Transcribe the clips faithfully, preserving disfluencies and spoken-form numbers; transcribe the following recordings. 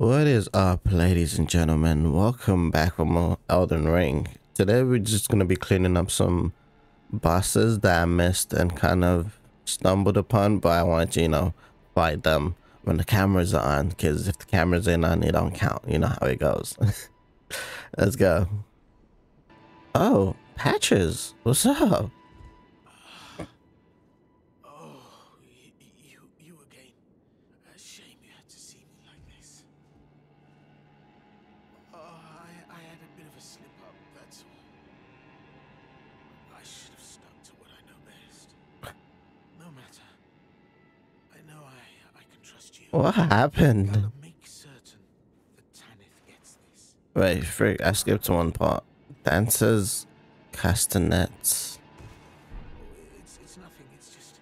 What is up, ladies and gentlemen? Welcome back for more Elden Ring. Today we're just going to be cleaning up some bosses that I missed and kind of stumbled upon, but I want to, you know, fight them when the cameras are on, because if the cameras ain't on, they don't count. You know how it goes. Let's go. Oh, Patches, what's up? What happened? Wait, freak, I skipped to one part. Dancers, castanets. It's, it's nothing, it's just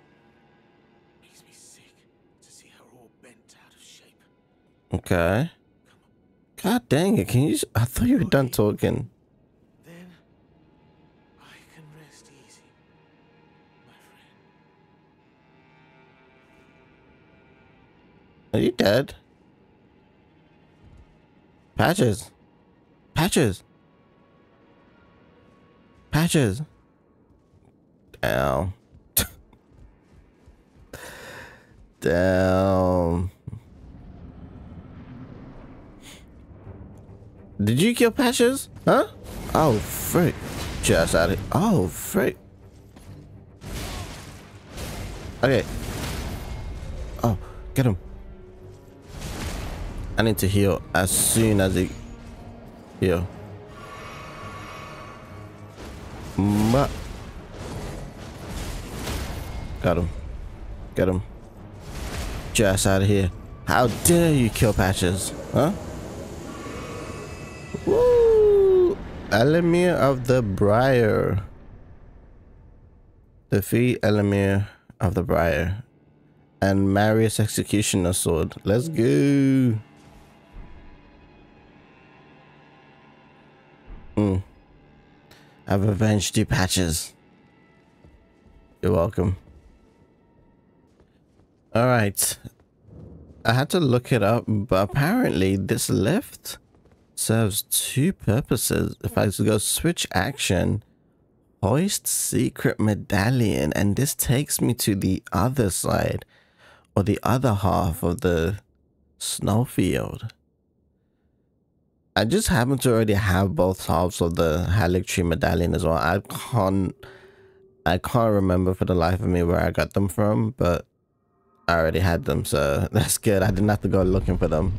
makes me sick to see her all bent out of shape. Okay. God dang it, can you I thought you were done talking. Then I can rest easy, my friend. Are you dead? Patches. Patches. Patches. Damn. Damn. Did you kill Patches? Huh? Oh, frick. Just out of. Oh, frick. Okay. Oh, get him. I need to heal as soon as it heal. Got him. Get him. Just out of here. How dare you kill Patches? Huh? Woo! Elemir of the Briar. Defeat Elemir of the Briar. And Marius' Executioner Sword. Let's go. Mm. I've avenged you, Patches. You're welcome. Alright. I had to look it up, but apparently this lift serves two purposes. If I go switch action, hoist secret medallion, and this takes me to the other side, or the other half of the snowfield. I just happen to already have both halves of the Haligtree medallion as well. I can't, I can't remember for the life of me where I got them from, but I already had them, so that's good. I didn't have to go looking for them.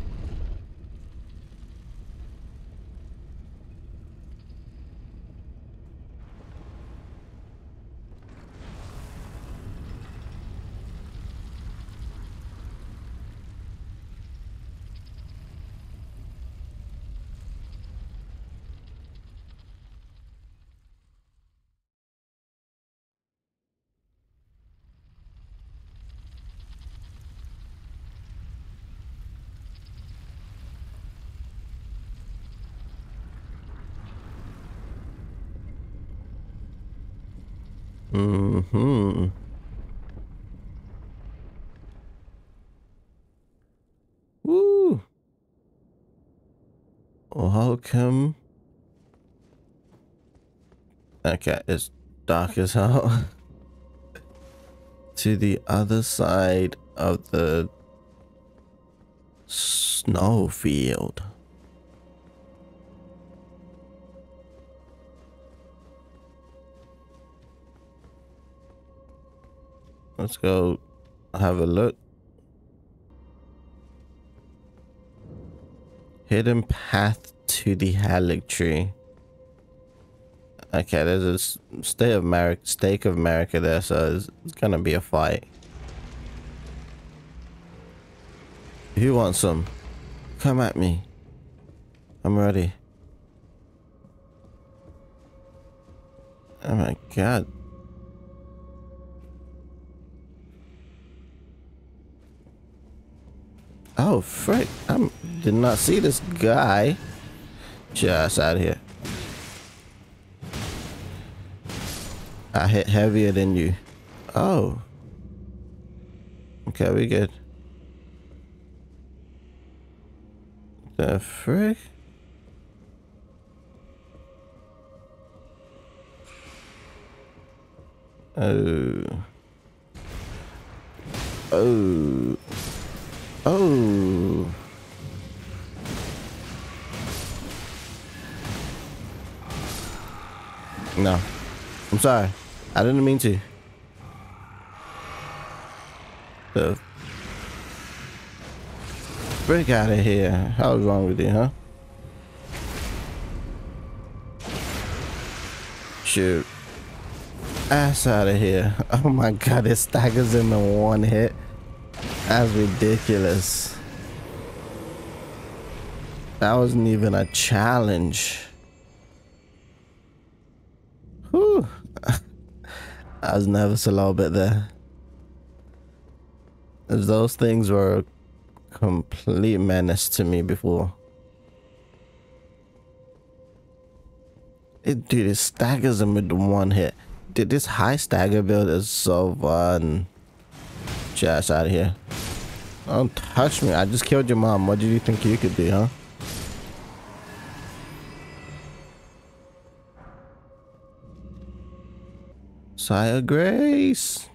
Mm-hmm. Woo! Welcome. Okay, it's dark as hell. To the other side of the snowfield. Let's go have a look. Hidden path to the Haligtree. Okay, there's a stake of Marika, stake of Marika there, so it's, it's gonna be a fight. Who wants some? Come at me. I'm ready. Oh my god. Oh, frick. I did not see this guy. Just out of here. I hit heavier than you. Oh. Okay, we good. The frick? Oh. Oh. Oh. No. I'm sorry. I didn't mean to. The frick out of here. How was wrong with you, huh? Shoot. Ass out of here. Oh my god, it staggers him in one hit. That's ridiculous. That wasn't even a challenge. Whew. I was nervous a little bit there. Those things were a complete menace to me before. It, dude, it staggers him with one hit. Dude, this high stagger build is so fun. Just out of here. Don't touch me. I just killed your mom. What did you think you could do, huh? Sire Grace.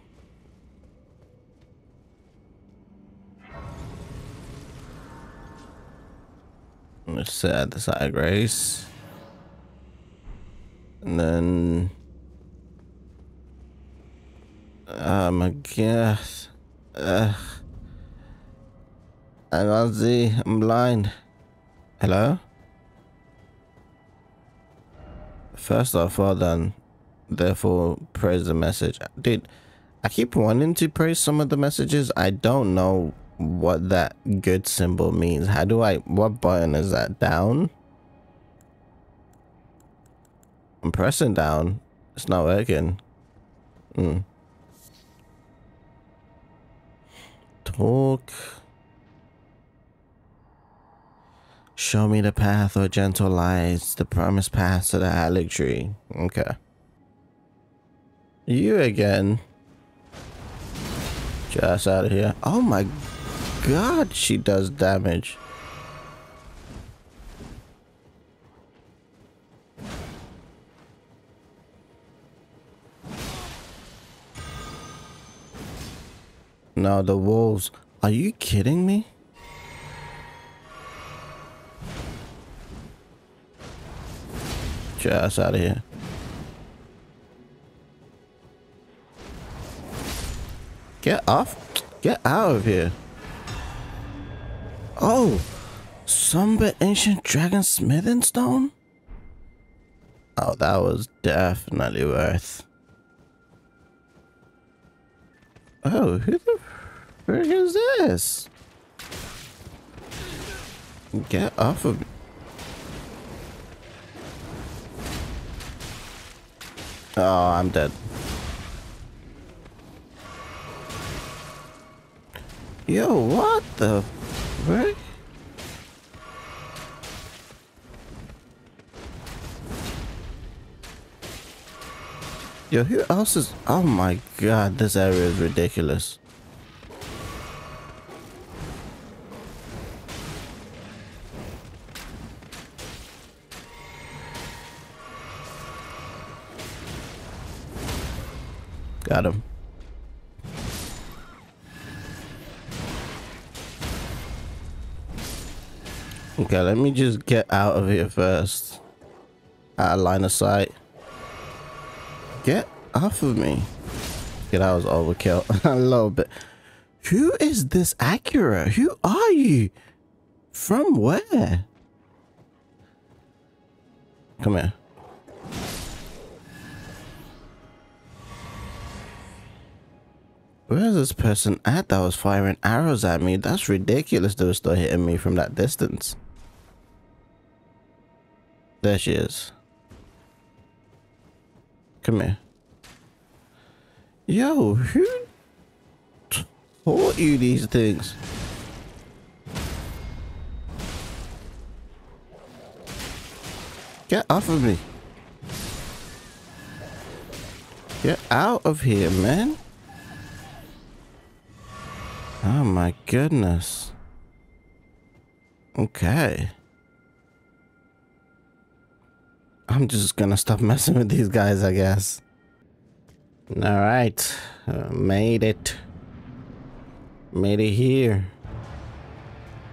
Let's sit at the Sire Grace. And then... Oh my god. Ugh. I can't see. I'm blind. Hello? First off, well done. Therefore, praise the message. Dude, I keep wanting to praise some of the messages. I don't know what that good symbol means. How do I... What button is that? Down? I'm pressing down. It's not working. Hmm. Talk. Show me the path, or gentle lies, the promised path to the Haligtree. Okay. You again. Just out of here. Oh my god, she does damage. No, the wolves. Are you kidding me? Just out of here. Get off. Get out of here. Oh. Somber Ancient Dragon Smithing Stone? Oh, that was definitely worth. Oh, who the frick is this? Get off of me. Oh, I'm dead. Yo, what the frick? Yo, who else is... Oh my god, this area is ridiculous. Got him. Okay, let me just get out of here first. Out of line of sight. Get off of me. Okay, that was overkill. A little bit. Who is this Acura? Who are you? From where? Come here. Where is this person at that was firing arrows at me? That's ridiculous. They were still hitting me from that distance. There she is. Come here. Yo, who taught you these things? Get off of me. Get out of here, man. Oh my goodness. Okay. I'm just gonna stop messing with these guys, I guess. Alright. Uh, made it. Made it here.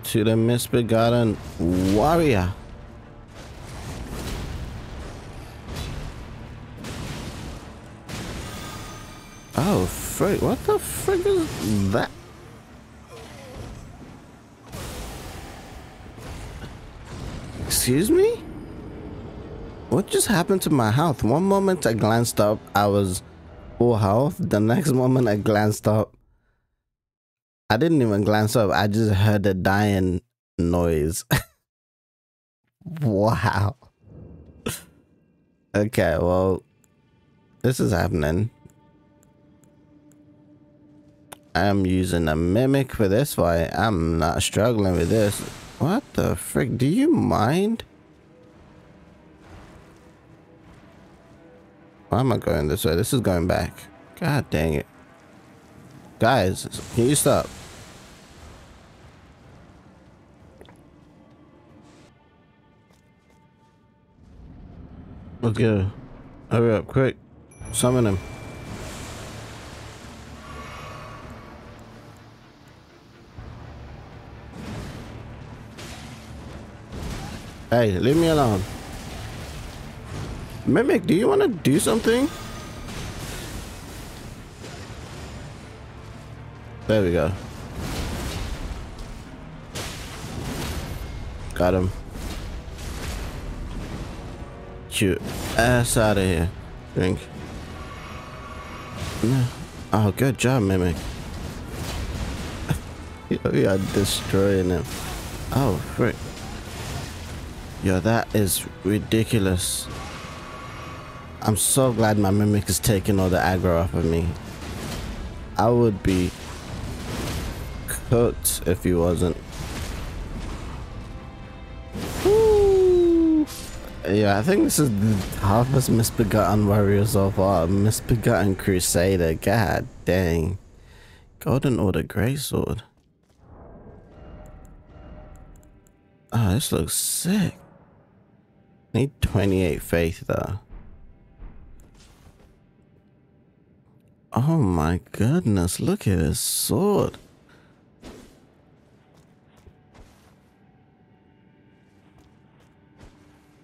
To the Misbegotten Warrior. Oh, frick. What the frick is that? Excuse me? What just happened to my health? One moment I glanced up, I was full health. The next moment I glanced up, I didn't even glance up. I just heard a dying noise. Wow. Okay, well, this is happening. I'm using a mimic for this fight. I'm not struggling with this. What the frick? Do you mind? Why am I going this way? This is going back. God dang it. Guys, can you stop? Okay. Hurry up, quick. Summon him. Hey, leave me alone. Mimic, do you want to do something? There we go. Got him. Get your ass out of here. Drink. No. Oh, good job, Mimic. We are destroying him. Oh, frick. Yo, that is ridiculous. I'm so glad my mimic is taking all the aggro off of me. I would be cooked if he wasn't. Woo. Yeah, I think this is the toughest Misbegotten Warrior so far. Misbegotten Crusader. God dang. Golden Order Greysword. Oh, this looks sick. Need twenty-eight faith though. Oh my goodness, look at his sword.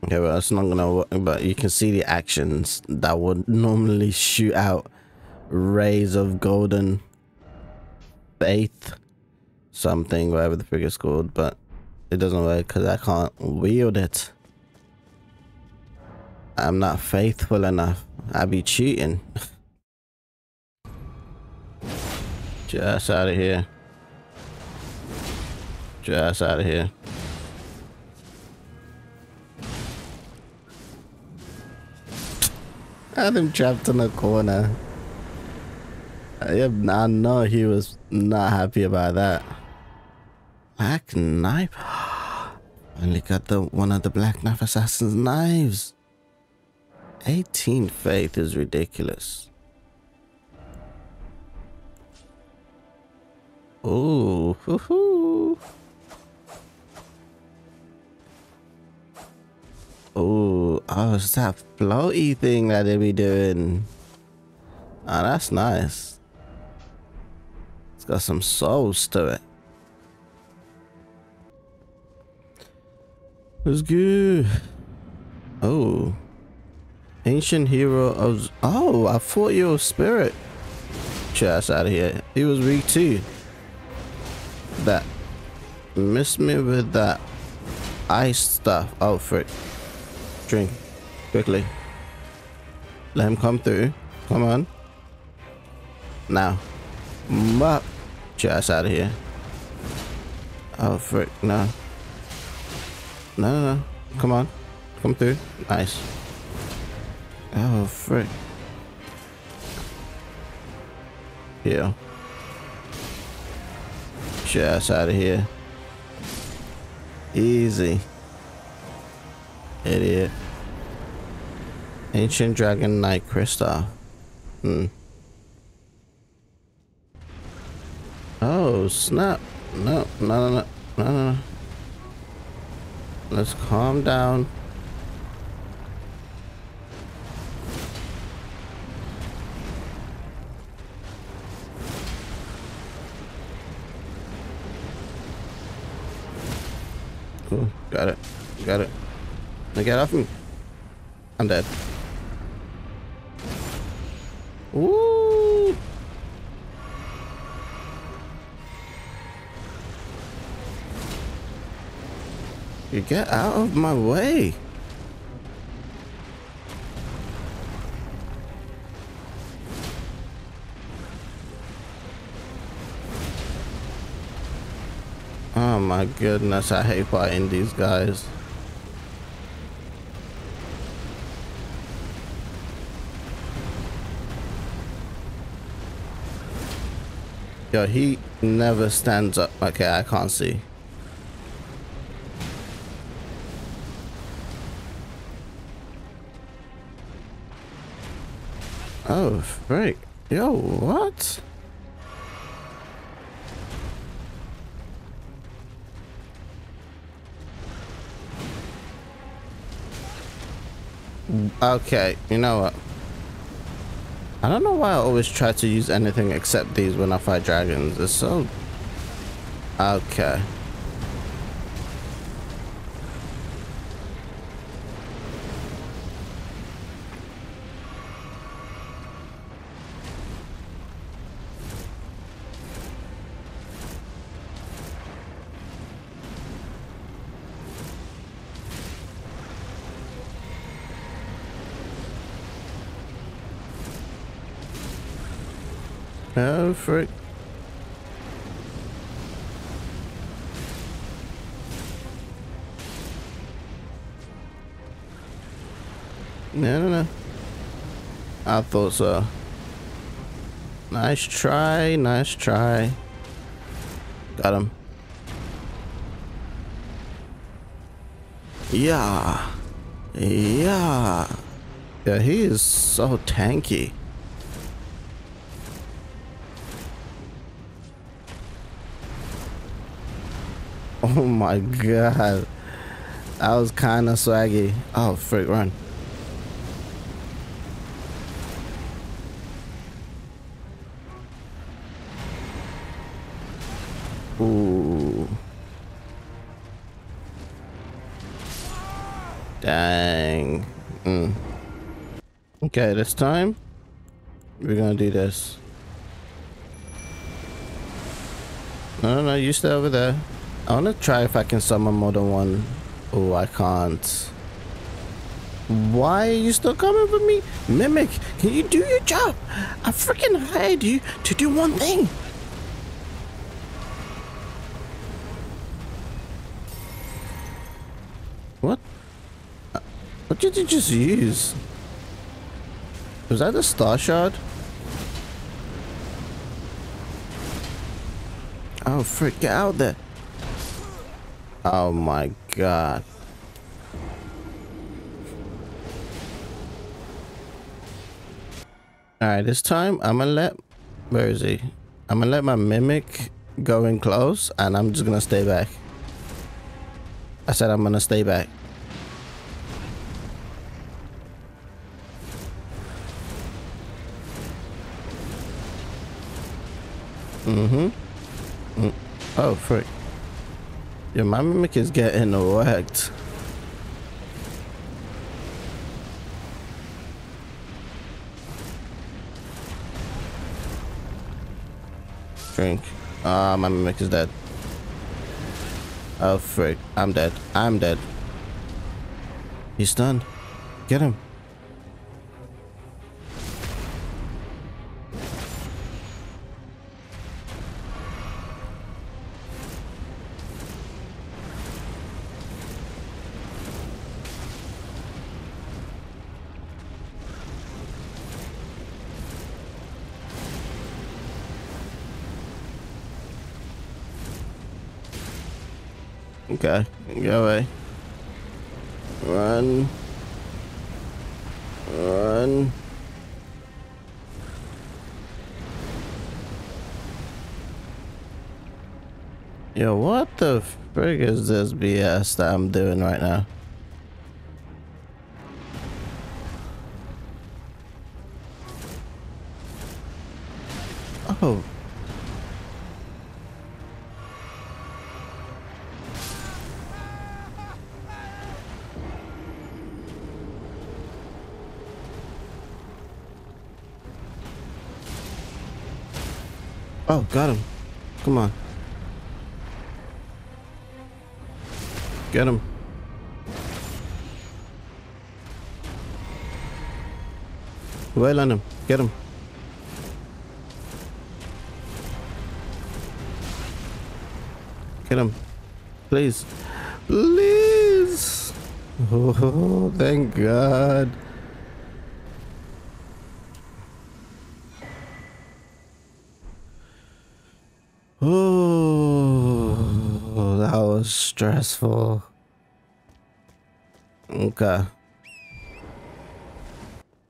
Okay, well, it's not gonna work, but you can see the actions that would normally shoot out rays of golden faith something, whatever the figure's called, but it doesn't work because I can't wield it. I'm not faithful enough. I be cheating. Just out of here. Just out of here. I had him trapped in a corner. I know he was not happy about that. Black knife. Only got the one of the Black Knife Assassin's knives. eighteen faith is ridiculous. Ooh, hoo hoo. Ooh, oh, it's that floaty thing that they be doing. Ah, oh, that's nice. It's got some souls to it. It's good. Oh, ancient hero of. Oh, I thought you were spirit. Just out of here. He was weak too. That missed me with that ice stuff. Oh frick. Drink quickly. Let him come through. Come on now. Mop. Just out of here. Oh frick. No. No no no. Come on. Come through. Nice. Oh frick. Yeah. Just out of here. Easy. Idiot. Ancient Dragon Knight Crystal. Hmm. Oh snap. No, no, no, no, no, no. Let's calm down. Cool. Got it. Got it. Now get off me. I'm dead. Woo! You get out of my way. Oh my goodness, I hate fighting these guys. Yo, he never stands up. Okay, I can't see. Oh, freak. Yo, what? Okay, you know what? I don't know why I always try to use anything except these when I fight dragons. It's so... Okay. Oh, frick. No, no, no. I thought so. Nice try, nice try. Got him. Yeah. Yeah. Yeah, he is so tanky. Oh my god, that was kind of swaggy. Oh frick, run. Ooh. Dang. Mm. Okay, this time we're gonna do this. No, no, no, you stay over there. I want to try if I can summon more than one. Oh, I can't. Why are you still coming for me? Mimic, can you do your job? I freaking hired you to do one thing. What? What did you just use? Was that a star shard? Oh, freak, get out there. Oh my god. Alright, this time I'm gonna let... Where is he? I'm gonna let my mimic go in close and I'm just gonna stay back. I said I'm gonna stay back. Mm-hmm. Mm. Oh, frick. Yeah, my mimic is getting wrecked. Drink. Ah, uh, my mimic is dead. Oh, frick. I'm dead. I'm dead. He's stunned. Get him. Okay, go away. Run. Run. Yo, what the frig is this B S that I'm doing right now? Oh. Oh, got him. Come on. Get him. Wail on him. Get him. Get him. Please. Please. Oh, thank God. Oh, that was stressful. Okay.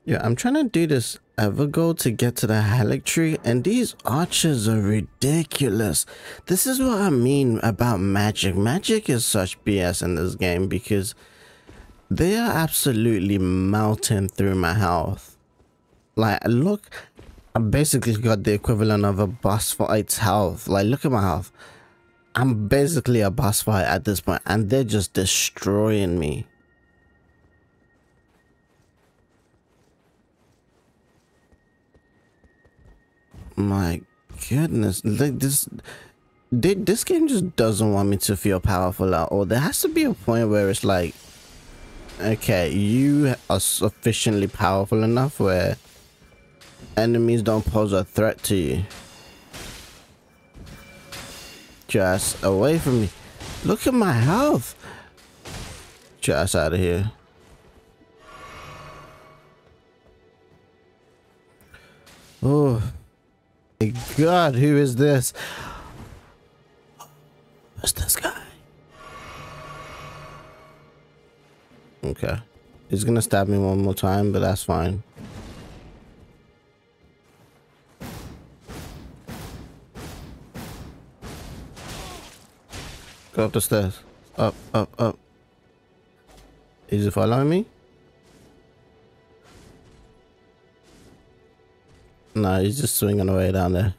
Yeah, I'm trying to do this Evergo to get to the Haligtree, and these archers are ridiculous. This is what I mean about magic. Magic is such B S in this game because they are absolutely melting through my health. Like, look, I basically got the equivalent of a boss fight's health. Like, look at my health. I'm basically a boss fight at this point, and they're just destroying me. My goodness, like this, they, this game just doesn't want me to feel powerful at all. There has to be a point where it's like, okay, you are sufficiently powerful enough where enemies don't pose a threat to you. Just away from me. Look at my health. Just out of here. Oh my God, who is this? Who's this guy? Okay, he's gonna stab me one more time, but that's fine. Go up the stairs. Up, up, up. Is he following me? No, he's just swinging away down there.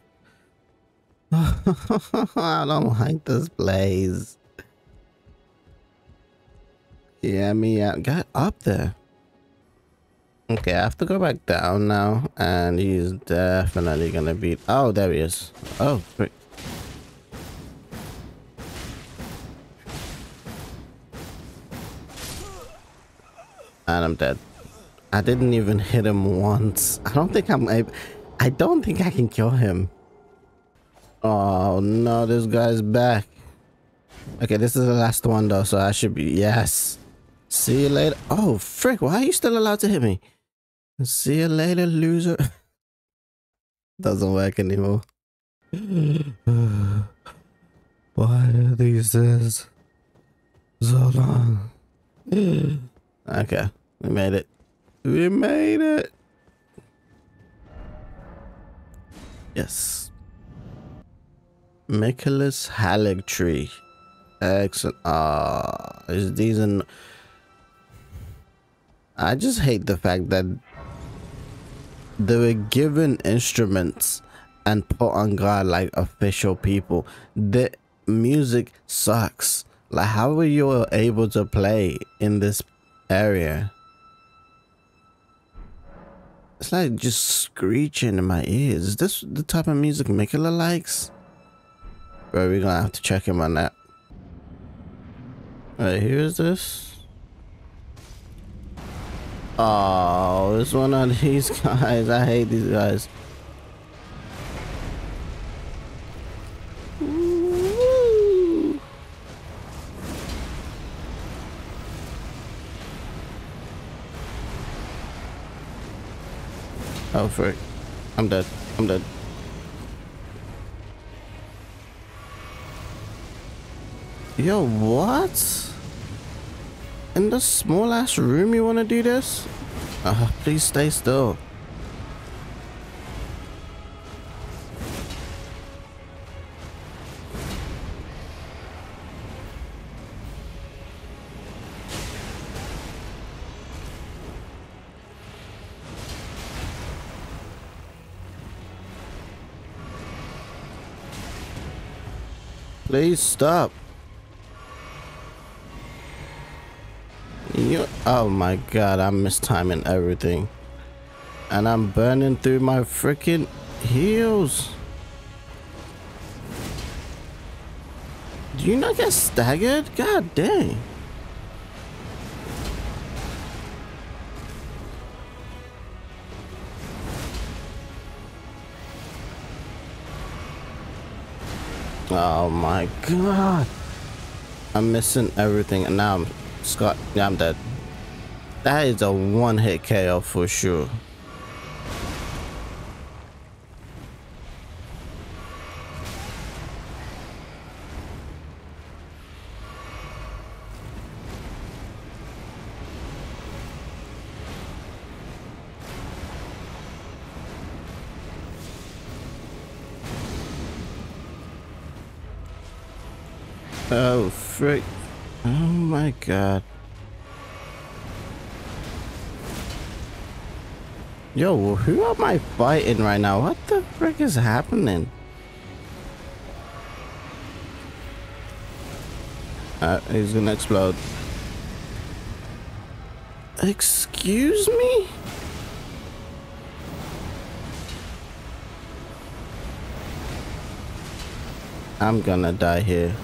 I don't like this place. Yeah, me out. Got up there. Okay, I have to go back down now, and he's definitely gonna be. Oh, there he is. Oh, wait. And I'm dead. I didn't even hit him once. I don't think I'm able. I don't think I can kill him. Oh no, this guy's back. Okay, this is the last one though, so I should be. Yes. See you later. Oh frick! Why are you still allowed to hit me? See you later, loser. Doesn't work anymore. Why are these days so long? Okay. We made it. We made it. Yes. Nicholas Haligtree. Excellent. Ah, oh, is these an? I just hate the fact that they were given instruments and put on guard like official people. The music sucks. Like, how were you able to play in this area? It's like just screeching in my ears. Is this the type of music Mikula likes? Bro, we're gonna have to check him on that. Alright, who is this? Oh, it's one of these guys. I hate these guys. Oh frick. I'm dead. I'm dead. Yo, what? In the small ass room you wanna do this? Uh, please stay still. Please stop. You, oh my god, I'm mistiming everything. And I'm burning through my freaking heals. Do you not get staggered? God dang. Oh my god. I'm missing everything and now I'm Scott, yeah, I'm dead. That is a one-hit K O for sure. Oh frick. Oh my god. Yo, who am I fighting right now? What the frick is happening? Uh, he's gonna explode. Excuse me? I'm gonna die here.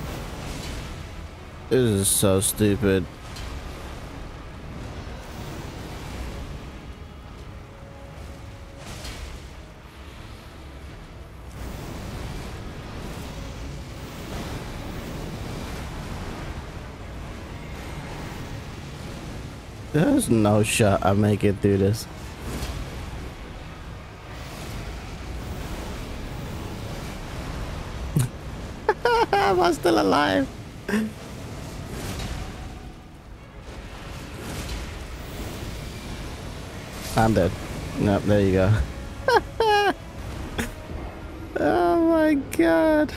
This is so stupid. There's no shot I make it through this. Am I still alive? I'm dead. Nope, there you go. Oh my god.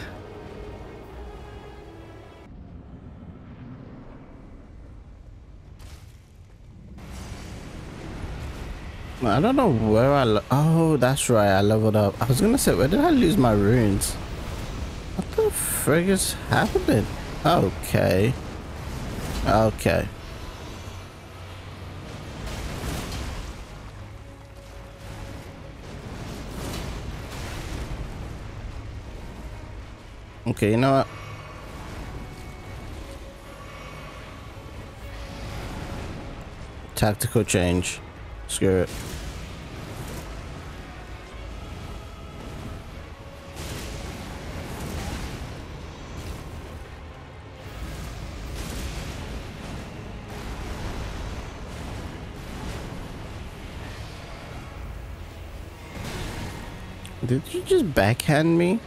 I don't know where I lo- oh, that's right, I leveled up. I was gonna say, where did I lose my runes? What the frig is happening? Okay. Okay. Okay, you know what? Tactical change. Screw it. Did you just backhand me?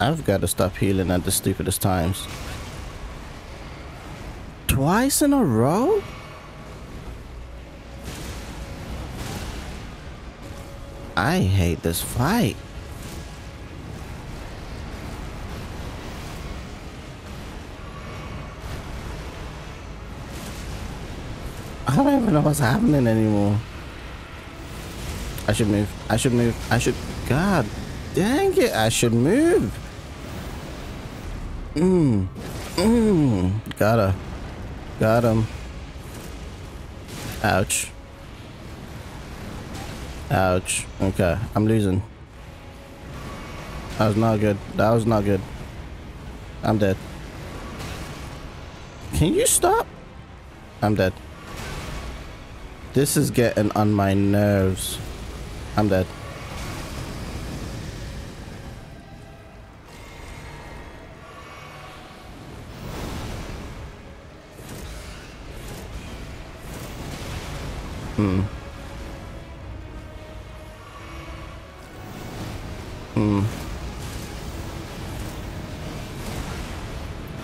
I've got to stop healing at the stupidest times. Twice in a row? I hate this fight. I don't even know what's happening anymore. I should move. I should move. I should... God dang it. I should move. Mmm. Mmm. Gotta. Got him. Ouch. Ouch. Okay. I'm losing. That was not good. That was not good. I'm dead. Can you stop? I'm dead. This is getting on my nerves. I'm dead. Hmm. Hmm.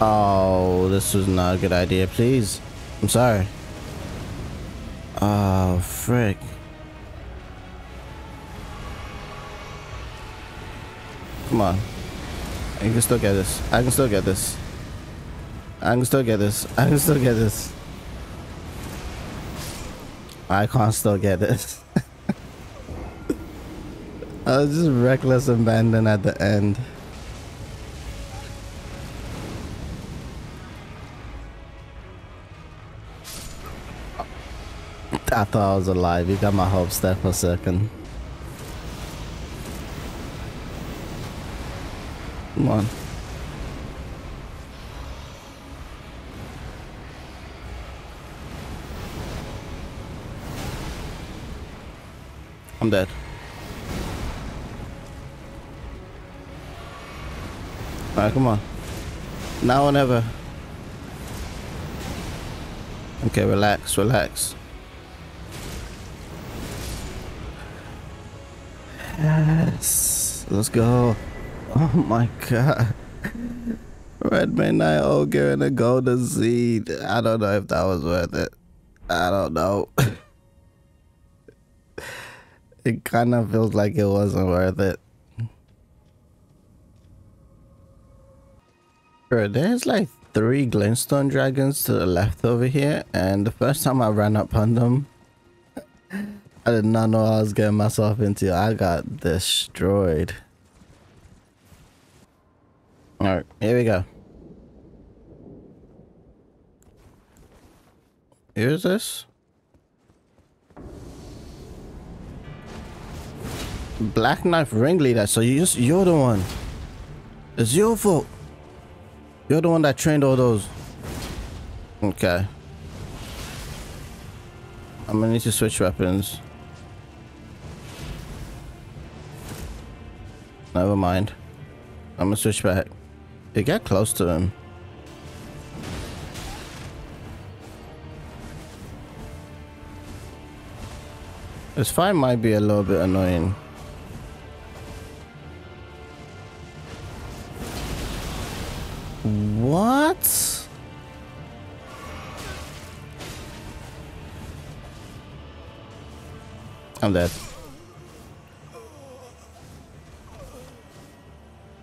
Oh, this was not a good idea, please. I'm sorry. Oh, frick. Come on. I can still get this. I can still get this. I can still get this. I can still get this. I can't still get this. I was just reckless abandon at the end. I thought I was alive. You got my hopes there for a second. Come on. I'm dead. Alright, come on. Now or never. Okay, relax, relax. Yes, let's go. Oh my god. Red Midnight Ogre and a golden seed. I don't know if that was worth it. I don't know. It kind of feels like it wasn't worth it. Bro, there's like three Glintstone dragons to the left over here, and the first time I ran up on them, I did not know what I was getting myself into. I got destroyed. Alright, here we go. Here's this. Black Knife Ringleader, so you just, you're the one. It's your fault. You're the one that trained all those. Okay. I'm gonna need to switch weapons. Never mind. I'm gonna switch back. You get close to him. This fight might be a little bit annoying. What? I'm dead.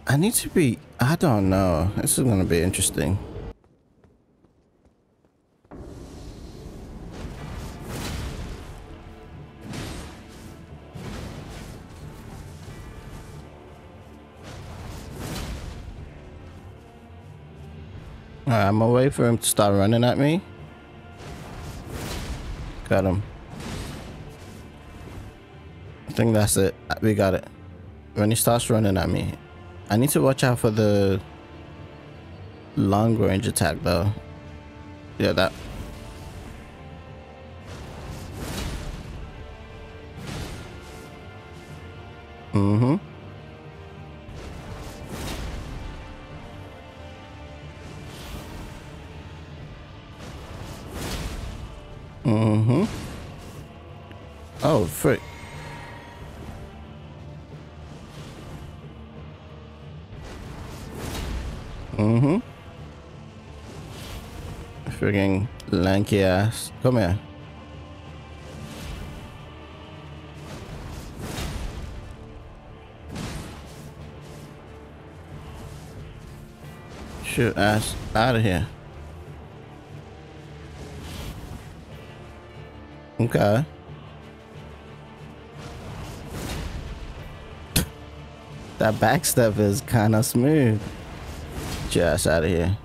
I need to be... I don't know. This is gonna be interesting. Alright, I'm gonna wait for him to start running at me. Got him. I think that's it. We got it. When he starts running at me, I need to watch out for the long range attack though. Yeah, that. Mm-hmm. Mm-hmm. Oh, frick. Mm-hmm. Friggin' lanky ass. Come here. Shoot ass out of here. Okay. That backstep is kind of smooth. Get your ass out of here.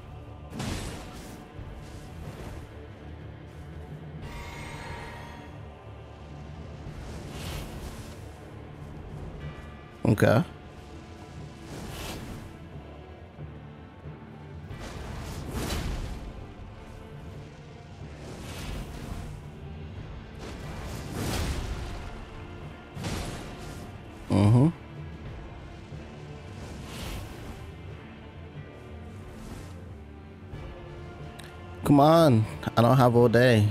Okay. Come on, I don't have all day.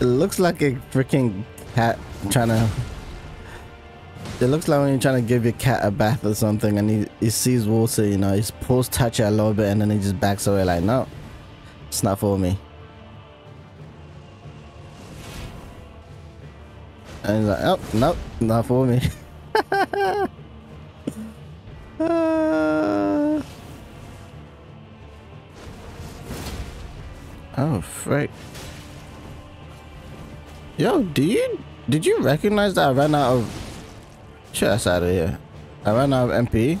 It looks like a freaking cat trying to... It looks like when you're trying to give your cat a bath or something and he, he sees water, you know, his paws touch it a little bit and then he just backs away like, no, it's not for me. And he's like, oh, nope, not for me. Uh, oh frick. Yo, do you did you recognize that I ran out of shit that's out of here? I ran out of M P.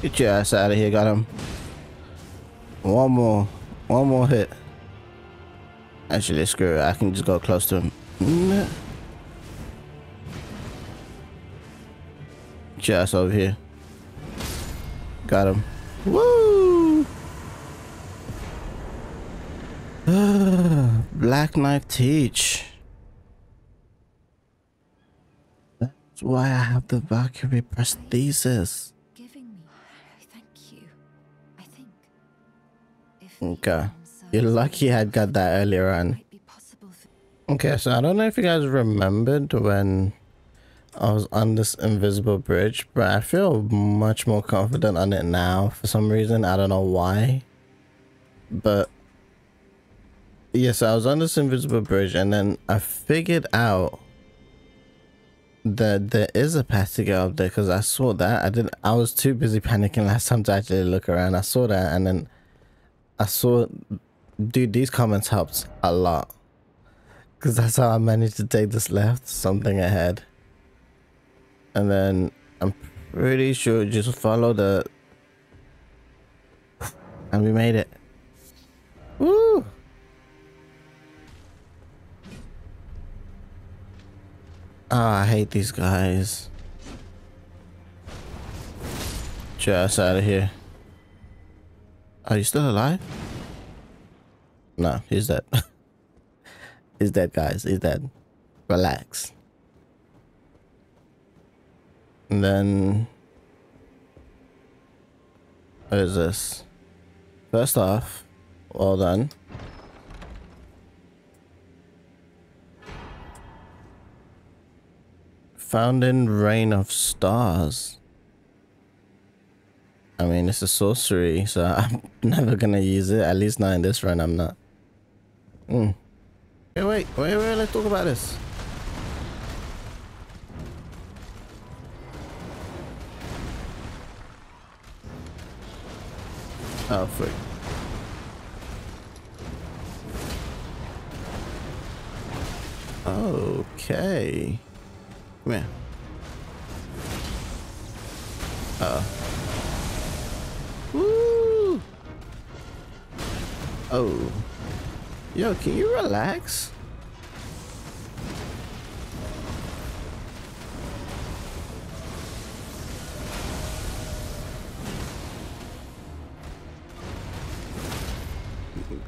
Get your ass out of here. Got him. One more. One more hit. Actually, screw it. I can just go close to him. Get your ass over here. Got him. Woo! Black Knife Teach. That's why I have the Valkyrie prosthesis. Okay, you're lucky I got that earlier on. Okay, so I don't know if you guys remembered when I was on this invisible bridge, but I feel much more confident on it now for some reason. I don't know why, but yes, yeah, so I was on this invisible bridge and then I figured out that there is a path to go up there because I saw that. I didn't, I was too busy panicking last time to actually look around. I saw that and then I saw, dude, these comments helped a lot because that's how I managed to take this left, something ahead. And then I'm pretty sure just follow the, and we made it. Woo! Oh, I hate these guys. Just out of here. Are you still alive? No, he's dead. He's dead, guys. He's dead. Relax. And then... what is this? First off, well done. Found in Rain of Stars. I mean, it's a sorcery, so I'm never gonna use it. At least not in this run, I'm not. Mm. Hey, wait, wait, wait, let's talk about this. Oh, freak. Okay. Come here. Uh-oh. Woo. Oh, yo, can you relax?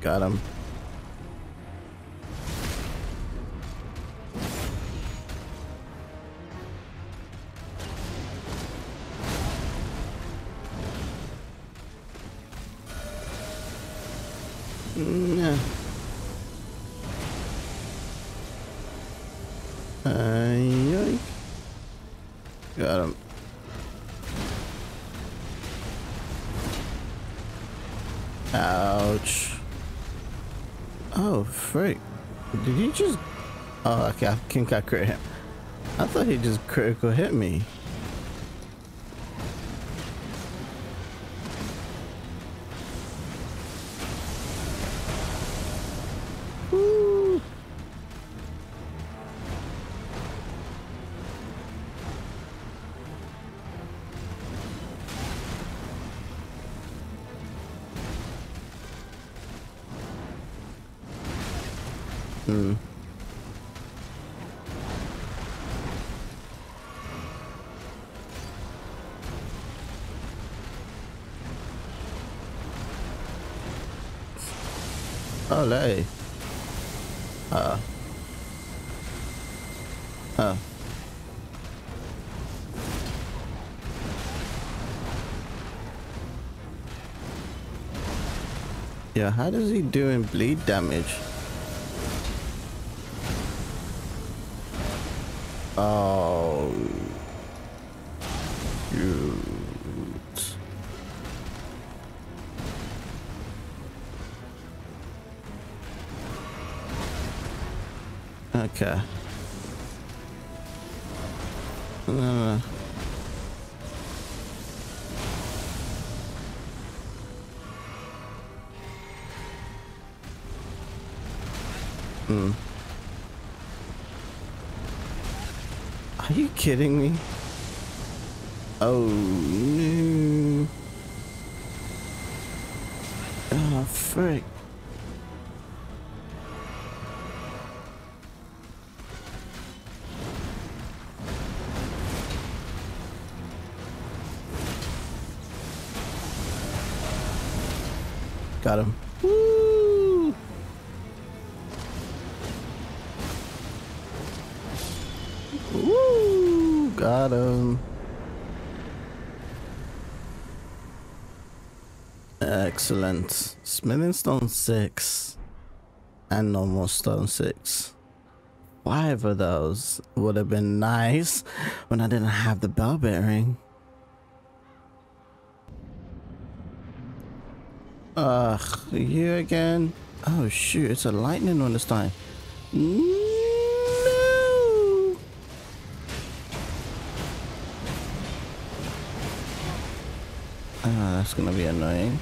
Got him. Yeah. Uh, got him. Ouch. Oh, freak. Did he just... oh, okay. I think I crit him. I thought he just critical hit me. Hmm. Oh, lay. Uh. Uh. Yeah, how does he do in bleed damage? Oh, shoot. Okay. No, no, no. Hmm. Are you kidding me? Oh no. frick? Got him. Woo! Woo! Got him. Excellent. Smithing stone six and normal stone six. Five of those would have been nice when I didn't have the bell bearing. Ugh, you again? Oh shoot, it's a lightning one this time. No! Ah, that's gonna be annoying.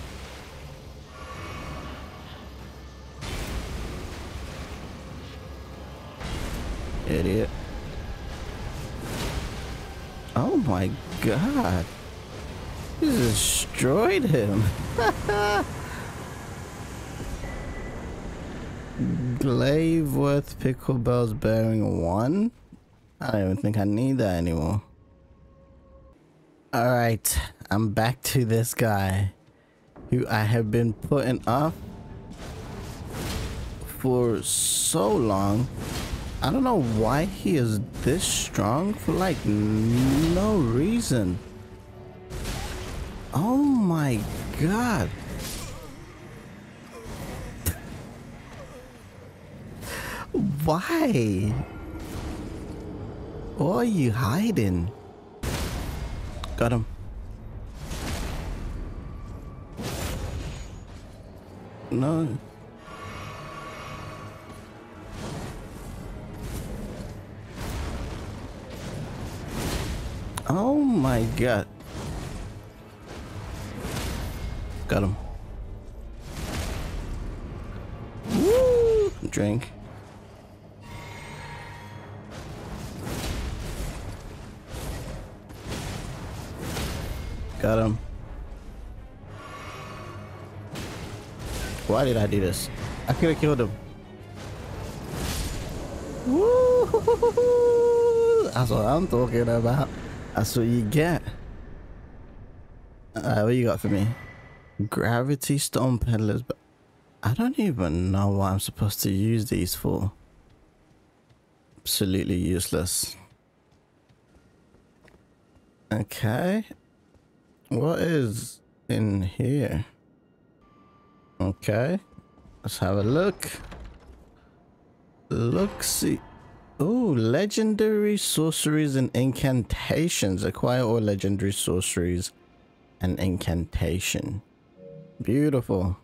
Idiot. Oh my god. You destroyed him. Glaveworth Pickle Bells bearing one? I don't even think I need that anymore. Alright, I'm back to this guy who I have been putting up for so long. I don't know why he is this strong for like no reason. Oh my god. Why? What are you hiding? Got him. No. Oh my god. Got him. Woo! Drink. Got him. Why did I do this? I could have killed him. Woo! That's what I'm talking about. That's what you get. Alright, what you got for me? Gravity Storm Peddlers, but I don't even know what I'm supposed to use these for. Absolutely useless. Okay. What is in here? Okay, let's have a look. Look, see. Oh, legendary sorceries and incantations. Acquire all legendary sorceries and incantation. Beautiful.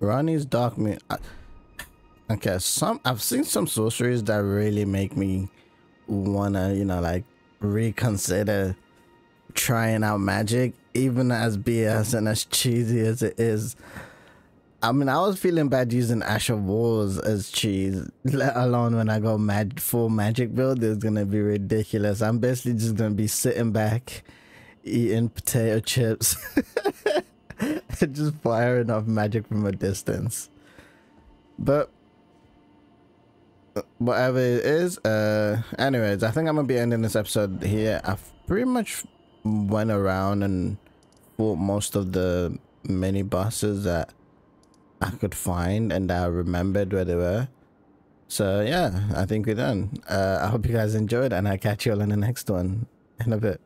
Rani's Dark Meat. Okay, some I've seen some sorceries that really make me wanna, you know, like reconsider trying out magic, even as B S and as cheesy as it is. I mean, I was feeling bad using Ash of Wars as cheese, let alone when I go mad full magic build. It's gonna be ridiculous. I'm basically just gonna be sitting back eating potato chips and just firing off magic from a distance. But whatever it is, uh anyways, I think I'm gonna be ending this episode here. I've pretty much went around and fought most of the mini bosses that I could find and that I remembered where they were. So yeah, I think we're done. uh I hope you guys enjoyed, and I'll catch you all in the next one in a bit.